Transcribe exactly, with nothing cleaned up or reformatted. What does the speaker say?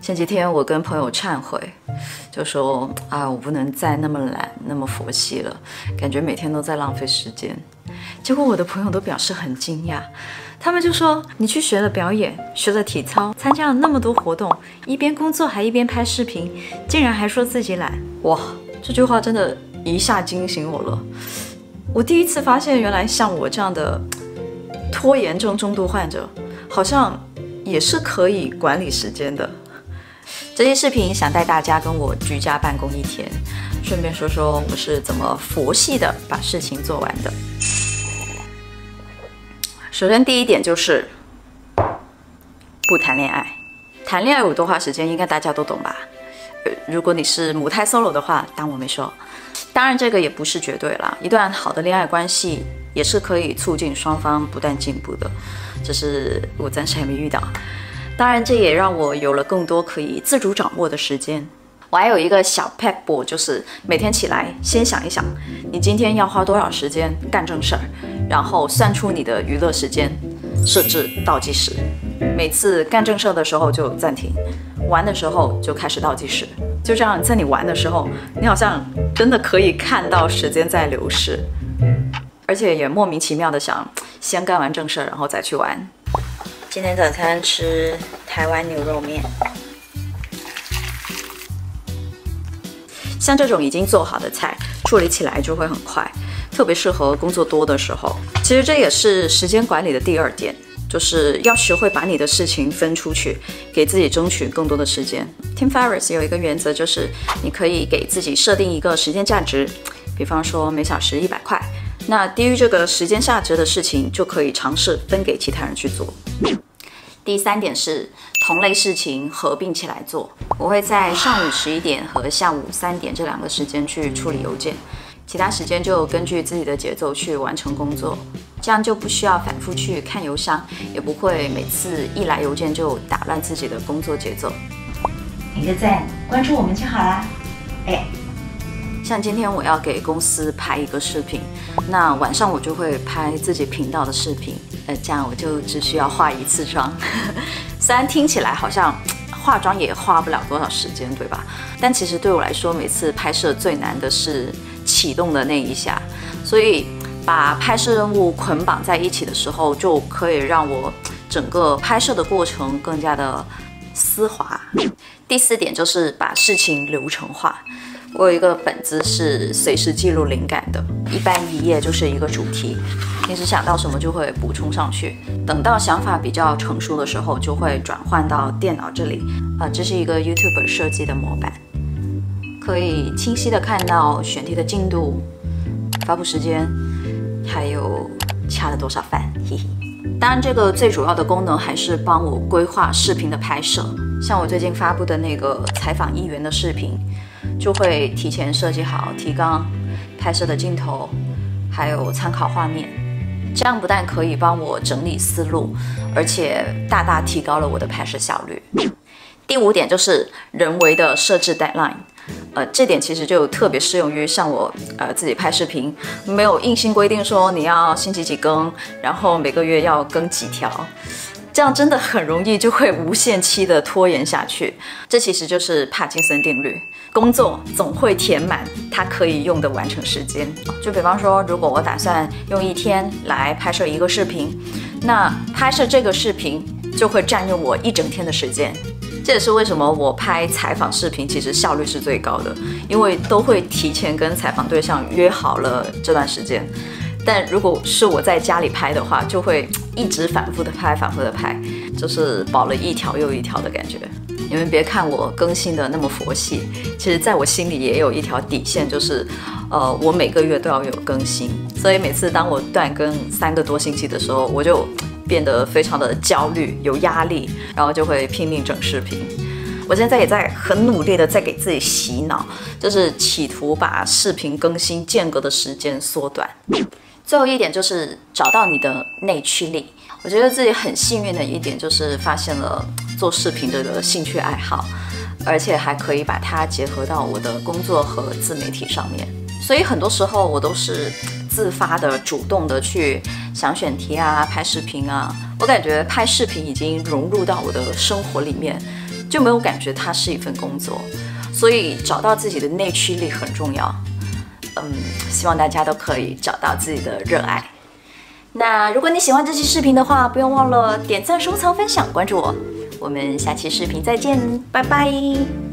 前几天我跟朋友忏悔，就说啊，我不能再那么懒、那么佛系了，感觉每天都在浪费时间。结果我的朋友都表示很惊讶，他们就说：“你去学了表演，学了体操，参加了那么多活动，一边工作还一边拍视频，竟然还说自己懒！”哇，这句话真的一下惊醒我了。我第一次发现，原来像我这样的拖延症重度患者，好像也是可以管理时间的。 这期视频想带大家跟我居家办公一天，顺便说说我是怎么佛系的把事情做完的。首先第一点就是不谈恋爱。谈恋爱有多花时间，应该大家都懂吧？呃，如果你是母胎 solo 的话，当我没说。当然这个也不是绝对啦，一段好的恋爱关系也是可以促进双方不断进步的，只是我暂时还没遇到。 当然，这也让我有了更多可以自主掌握的时间。我还有一个小 pep 就是每天起来先想一想，你今天要花多少时间干正事儿，然后算出你的娱乐时间，设置倒计时。每次干正事儿的时候就暂停，玩的时候就开始倒计时。就这样，在你玩的时候，你好像真的可以看到时间在流逝，而且也莫名其妙的想先干完正事儿，然后再去玩。 今天早餐吃台湾牛肉面。像这种已经做好的菜，处理起来就会很快，特别适合工作多的时候。其实这也是时间管理的第二点，就是要学会把你的事情分出去，给自己争取更多的时间。Tim Ferriss 有一个原则，就是你可以给自己设定一个时间价值，比方说每小时一百块。 那低于这个时间价值的事情，就可以尝试分给其他人去做。第三点是同类事情合并起来做。我会在上午十一点和下午三点这两个时间去处理邮件，其他时间就根据自己的节奏去完成工作。这样就不需要反复去看邮箱，也不会每次一来邮件就打乱自己的工作节奏。点个赞，关注我们就好啦。哎。 像今天我要给公司拍一个视频，那晚上我就会拍自己频道的视频，呃，这样我就只需要化一次妆。虽然听起来好像化妆也花不了多少时间，对吧？但其实对我来说，每次拍摄最难的是启动的那一下，所以把拍摄任务捆绑在一起的时候，就可以让我整个拍摄的过程更加的丝滑。第四点就是把事情流程化。 我有一个本子是随时记录灵感的，一般一页就是一个主题，平时想到什么就会补充上去，等到想法比较成熟的时候，就会转换到电脑这里。啊、呃，这是一个 YouTuber 设计的模板，可以清晰的看到选题的进度、发布时间，还有掐了多少饭，嘿嘿。当然，这个最主要的功能还是帮我规划视频的拍摄，像我最近发布的那个采访议员的视频。 就会提前设计好提纲、拍摄的镜头，还有参考画面，这样不但可以帮我整理思路，而且大大提高了我的拍摄效率。第五点就是人为的设置 deadline， 呃，这点其实就特别适用于像我呃自己拍视频，没有硬性规定说你要星期几更，然后每个月要更几条。 这样真的很容易就会无限期的拖延下去，这其实就是帕金森定律。工作总会填满它可以用的完成时间。就比方说，如果我打算用一天来拍摄一个视频，那拍摄这个视频就会占用我一整天的时间。这也是为什么我拍采访视频其实效率是最高的，因为都会提前跟采访对象约好了这段时间。 但如果是我在家里拍的话，就会一直反复的拍，反复的拍，就是保了一条又一条的感觉。你们别看我更新的那么佛系，其实在我心里也有一条底线，就是，呃，我每个月都要有更新。所以每次当我断更三个多星期的时候，我就变得非常的焦虑、有压力，然后就会拼命整视频。我现在也在很努力的在给自己洗脑，就是企图把视频更新间隔的时间缩短。 最后一点就是找到你的内驱力。我觉得自己很幸运的一点就是发现了做视频这个兴趣爱好，而且还可以把它结合到我的工作和自媒体上面。所以很多时候我都是自发的、主动的去想选题啊、拍视频啊。我感觉拍视频已经融入到我的生活里面，就没有感觉它是一份工作。所以找到自己的内驱力很重要。嗯，希望大家都可以找到自己的热爱。那如果你喜欢这期视频的话，不用忘了点赞、收藏、分享、关注我。我们下期视频再见，拜拜。